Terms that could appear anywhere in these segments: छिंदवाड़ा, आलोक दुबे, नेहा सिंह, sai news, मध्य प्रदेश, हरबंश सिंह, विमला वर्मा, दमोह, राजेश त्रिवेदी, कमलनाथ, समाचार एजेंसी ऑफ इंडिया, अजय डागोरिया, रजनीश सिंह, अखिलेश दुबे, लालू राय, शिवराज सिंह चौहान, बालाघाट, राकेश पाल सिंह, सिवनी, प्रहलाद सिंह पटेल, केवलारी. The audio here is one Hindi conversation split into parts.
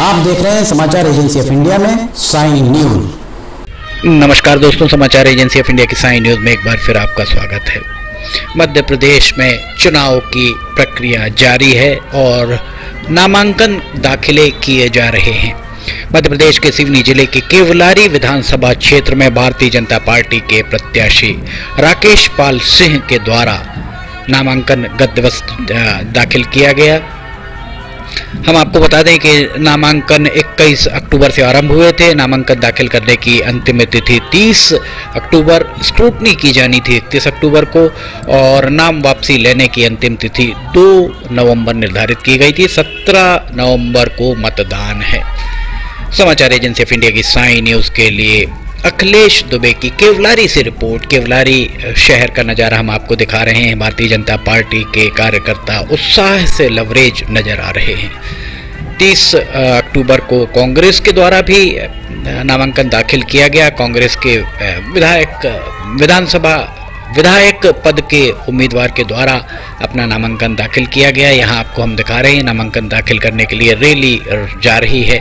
आप देख रहे हैं समाचार एजेंसी ऑफ इंडिया में साइन न्यूज। नमस्कार दोस्तों, समाचार एजेंसी ऑफ इंडिया की साइन न्यूज में एक बार फिर आपका स्वागत है। मध्य प्रदेश में चुनाव की प्रक्रिया जारी है और नामांकन दाखिले किए जा रहे हैं। मध्य प्रदेश के सिवनी जिले के केवलारी विधानसभा क्षेत्र में भारतीय जनता पार्टी के प्रत्याशी राकेश पाल सिंह के द्वारा नामांकन गद्यवस्त दाखिल किया गया। हम आपको बता दें कि नामांकन 21 अक्टूबर से आरंभ हुए थे। नामांकन दाखिल करने की अंतिम तिथि 30 अक्टूबर, स्क्रूटनी की जानी थी 31 अक्टूबर को और नाम वापसी लेने की अंतिम तिथि 2 नवंबर निर्धारित की गई थी। 17 नवंबर को मतदान है। समाचार एजेंसी ऑफ इंडिया की साई न्यूज़ के लिए अखिलेश दुबे की केवलारी से रिपोर्ट। केवलारी शहर का नज़ारा हम आपको दिखा रहे हैं। भारतीय जनता पार्टी के कार्यकर्ता उत्साह से लवरेज नजर आ रहे हैं। 30 अक्टूबर को कांग्रेस के द्वारा भी नामांकन दाखिल किया गया। कांग्रेस के विधायक पद के उम्मीदवार के द्वारा अपना नामांकन दाखिल किया गया। यहाँ आपको हम दिखा रहे हैं नामांकन दाखिल करने के लिए रैली जा रही है।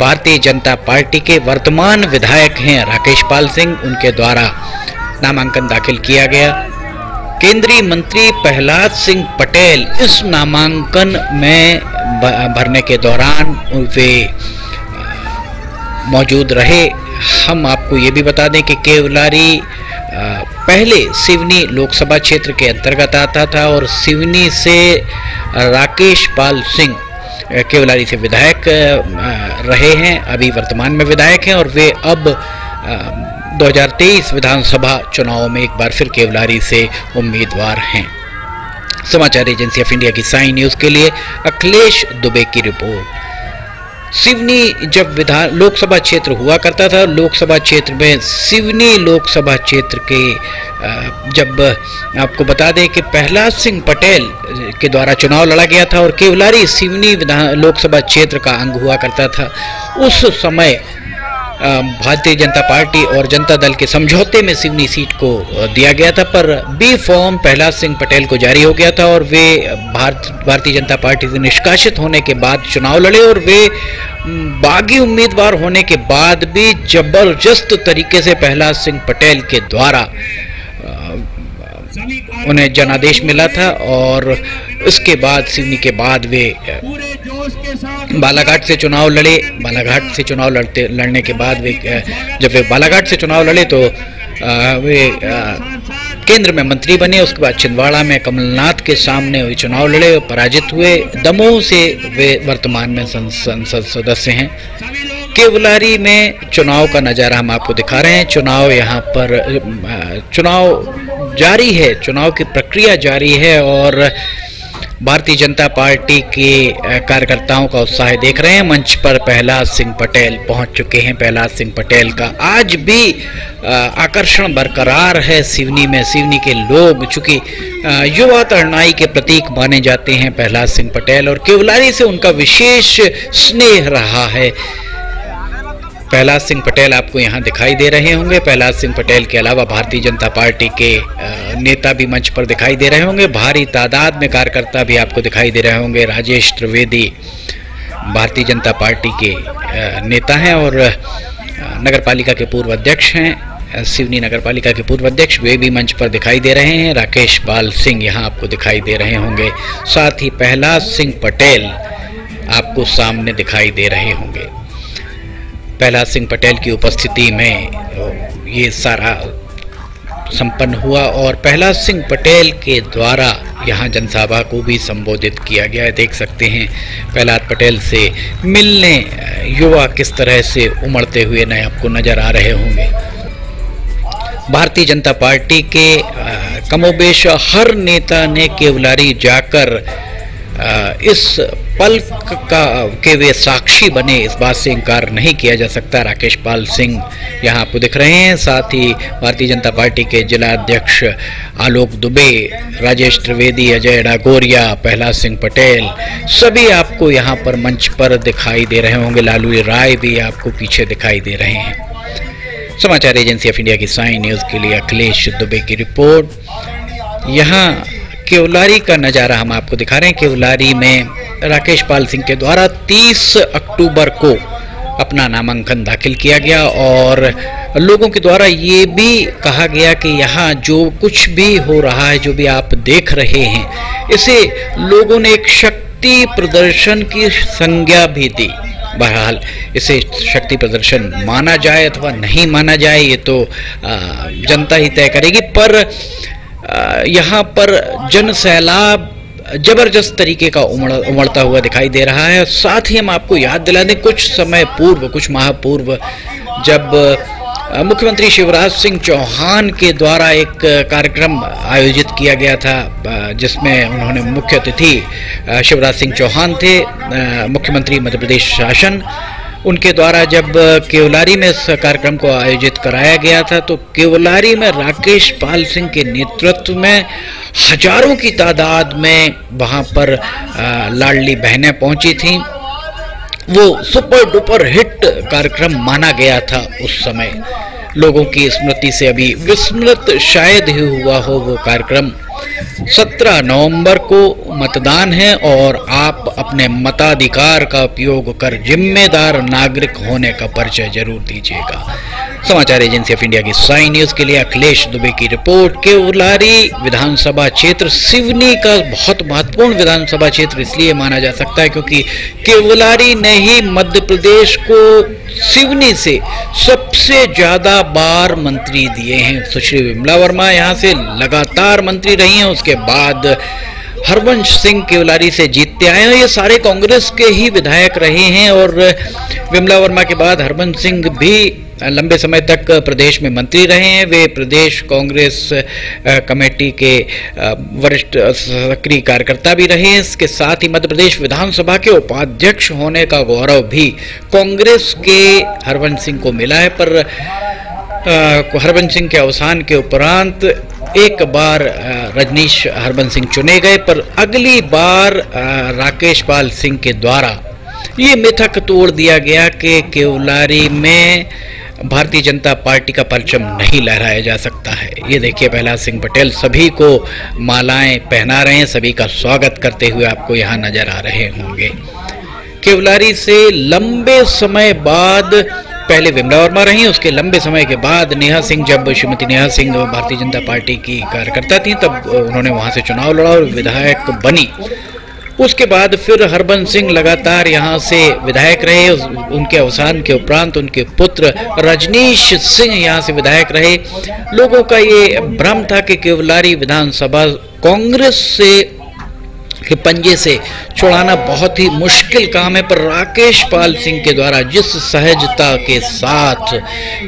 भारतीय जनता पार्टी के वर्तमान विधायक हैं राकेश पाल सिंह, उनके द्वारा नामांकन दाखिल किया गया। केंद्रीय मंत्री प्रहलाद सिंह पटेल इस नामांकन में भरने के दौरान वे मौजूद रहे। हम आपको ये भी बता दें कि केवलारी पहले सिवनी लोकसभा क्षेत्र के अंतर्गत आता था और सिवनी से राकेश पाल सिंह केवलारी से विधायक रहे हैं, अभी वर्तमान में विधायक हैं और वे अब 2023 विधानसभा चुनाव में एक बार फिर केवलारी से उम्मीदवार हैं। समाचार एजेंसी ऑफ इंडिया की साई न्यूज़ के लिए अखिलेश दुबे की रिपोर्ट। सिवनी जब विधान लोकसभा क्षेत्र हुआ करता था, लोकसभा क्षेत्र में सिवनी लोकसभा क्षेत्र के जब आपको बता दें कि प्रहलाद सिंह पटेल के द्वारा चुनाव लड़ा गया था और केवलारी सिवनी विधान लोकसभा क्षेत्र का अंग हुआ करता था, उस समय भारतीय जनता पार्टी और जनता दल के समझौते में सिवनी सीट को दिया गया था, पर बी फॉर्म प्रहलाद सिंह पटेल को जारी हो गया था और वे भारतीय जनता पार्टी से निष्कासित होने के बाद चुनाव लड़े और वे बागी उम्मीदवार होने के बाद भी जबरदस्त तरीके से प्रहलाद सिंह पटेल के द्वारा उन्हें जनादेश मिला था और उसके बाद सिवनी के बाद वे बालाघाट से चुनाव लड़े। बालाघाट से चुनाव लड़ने के बाद जब वे बालाघाट से चुनाव लड़े तो वे केंद्र में मंत्री बने। उसके बाद छिंदवाड़ा में कमलनाथ के सामने वे चुनाव लड़े और पराजित हुए। दमोह से वे वर्तमान में संसद सदस्य हैं। केवलारी में चुनाव का नज़ारा हम आपको दिखा रहे हैं। चुनाव यहाँ पर चुनाव जारी है, चुनाव की प्रक्रिया जारी है और भारतीय जनता पार्टी के कार्यकर्ताओं का उत्साह देख रहे हैं। मंच पर प्रहलाद सिंह पटेल पहुंच चुके हैं। प्रहलाद सिंह पटेल का आज भी आकर्षण बरकरार है सिवनी में। सिवनी के लोग चूँकि युवा तरुणाई के प्रतीक माने जाते हैं प्रहलाद सिंह पटेल और केवलारी से उनका विशेष स्नेह रहा है। प्रहलाद सिंह पटेल आपको यहाँ दिखाई दे रहे होंगे। प्रहलाद सिंह पटेल के अलावा भारतीय जनता पार्टी के नेता भी मंच पर दिखाई दे रहे होंगे। भारी तादाद में कार्यकर्ता भी आपको दिखाई दे रहे होंगे। राजेश त्रिवेदी भारतीय जनता पार्टी के नेता हैं और नगरपालिका के पूर्व अध्यक्ष हैं, सिवनी नगरपालिका के पूर्व अध्यक्ष, वे भी मंच पर दिखाई दे रहे हैं। राकेश पाल सिंह यहाँ आपको दिखाई दे रहे होंगे, साथ ही प्रहलाद सिंह पटेल आपको सामने दिखाई दे रहे होंगे। प्रहलाद सिंह पटेल की उपस्थिति में ये सारा संपन्न हुआ और प्रहलाद सिंह पटेल के द्वारा यहाँ जनसभा को भी संबोधित किया गया है। देख सकते हैं प्रहलाद पटेल से मिलने युवा किस तरह से उमड़ते हुए नए आपको नज़र आ रहे होंगे। भारतीय जनता पार्टी के कमोबेश हर नेता ने केवलारी जाकर इस पल का के वे साक्षी बने, इस बात से इनकार नहीं किया जा सकता। राकेश पाल सिंह यहाँ आपको दिख रहे हैं, साथ ही भारतीय जनता पार्टी के जिला अध्यक्ष आलोक दुबे, राजेश त्रिवेदी, अजय डागोरिया, प्रहलाद सिंह पटेल सभी आपको यहाँ पर मंच पर दिखाई दे रहे होंगे। लालू राय भी आपको पीछे दिखाई दे रहे हैं। समाचार एजेंसी ऑफ इंडिया की साई न्यूज़ के लिए अखिलेश दुबे की रिपोर्ट। यहाँ केवलारी का नज़ारा हम आपको दिखा रहे हैं। केवलारी में राकेश पाल सिंह के द्वारा 30 अक्टूबर को अपना नामांकन दाखिल किया गया और लोगों के द्वारा ये भी कहा गया कि यहाँ जो कुछ भी हो रहा है, जो भी आप देख रहे हैं, इसे लोगों ने एक शक्ति प्रदर्शन की संज्ञा भी दी। बहरहाल इसे शक्ति प्रदर्शन माना जाए अथवा नहीं माना जाए, ये तो जनता ही तय करेगी। पर यहाँ पर जन सैलाब जबरदस्त तरीके का उमड़ता हुआ दिखाई दे रहा है। साथ ही हम आपको याद दिला दें, कुछ माह पूर्व जब मुख्यमंत्री शिवराज सिंह चौहान के द्वारा एक कार्यक्रम आयोजित किया गया था, जिसमें उन्होंने मुख्य अतिथि शिवराज सिंह चौहान थे, मुख्यमंत्री मध्य प्रदेश शासन, उनके द्वारा जब केवलारी में इस कार्यक्रम को आयोजित कराया गया था तो केवलारी में राकेश पाल सिंह के नेतृत्व में हजारों की तादाद में वहां पर लाडली बहनें पहुंची थीं। वो सुपर डुपर हिट कार्यक्रम माना गया था उस समय। लोगों की स्मृति से अभी विस्मृत शायद ही हुआ हो वो कार्यक्रम। 17 नवंबर को मतदान है और आप अपने मताधिकार का उपयोग कर जिम्मेदार नागरिक होने का परिचय जरूर दीजिएगा। समाचार एजेंसी ऑफ इंडिया की साई न्यूज के लिए अखिलेश दुबे की रिपोर्ट। केवलारी विधानसभा क्षेत्र सिवनी का बहुत महत्वपूर्ण विधानसभा क्षेत्र इसलिए माना जा सकता है क्योंकि केवलारी ने ही मध्य प्रदेश को सिवनी से सबसे ज्यादा बार मंत्री दिए हैं। सुश्री विमला वर्मा यहाँ से लगातार मंत्री रही हैं, उसके बाद हरबंश सिंह केवलारी से जीतते आए हैं। ये सारे कांग्रेस के ही विधायक रहे हैं और विमला वर्मा के बाद हरबंश सिंह भी लंबे समय तक प्रदेश में मंत्री रहे हैं। वे प्रदेश कांग्रेस कमेटी के वरिष्ठ सक्रिय कार्यकर्ता भी रहे हैं। इसके साथ ही मध्य प्रदेश विधानसभा के उपाध्यक्ष होने का गौरव भी कांग्रेस के हरबंश सिंह को मिला है। पर हरबंश सिंह के अवसान के उपरांत एक बार रजनीश हरबंश सिंह चुने गए, पर अगली बार राकेश पाल सिंह के द्वारा ये मिथक तोड़ दिया गया कि केवलारी में भारतीय जनता पार्टी का परचम नहीं लहराया जा सकता है। ये देखिए, प्रहलाद सिंह पटेल सभी को मालाएं पहना रहे हैं, सभी का स्वागत करते हुए आपको यहाँ नजर आ रहे होंगे। केवलारी से लंबे समय बाद पहले विमला वर्मा रहीं, उसके लंबे समय के बाद नेहा सिंह, जब श्रीमती नेहा सिंह भारतीय जनता पार्टी की कार्यकर्ता थीं तब उन्होंने वहां से चुनाव लड़ा और विधायक बनी। उसके बाद फिर हरबंश सिंह लगातार यहां से विधायक रहे। उनके अवसान के उपरांत उनके पुत्र रजनीश सिंह यहां से विधायक रहे। लोगों का ये भ्रम था कि केवलारी विधानसभा कांग्रेस से के पंजे से छुड़ाना बहुत ही मुश्किल काम है, पर राकेश पाल सिंह के द्वारा जिस सहजता के साथ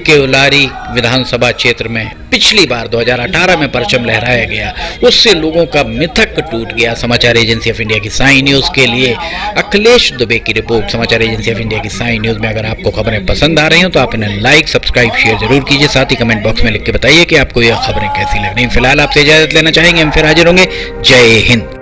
केवलारी विधानसभा क्षेत्र में पिछली बार 2018 में परचम लहराया गया, उससे लोगों का मिथक टूट गया। समाचार एजेंसी ऑफ इंडिया की साई न्यूज़ के लिए अखिलेश दुबे की रिपोर्ट। समाचार एजेंसी ऑफ इंडिया की साई न्यूज़ में अगर आपको खबरें पसंद आ रही हो तो आप इन्हें लाइक, सब्सक्राइब, शेयर जरूर कीजिए। साथ ही कमेंट बॉक्स में लिख के बताइए कि आपको यह खबरें कैसी लग रही हैं। फिलहाल आपसे इजाजत लेना चाहेंगे, हम फिर हाजिर होंगे। जय हिंद।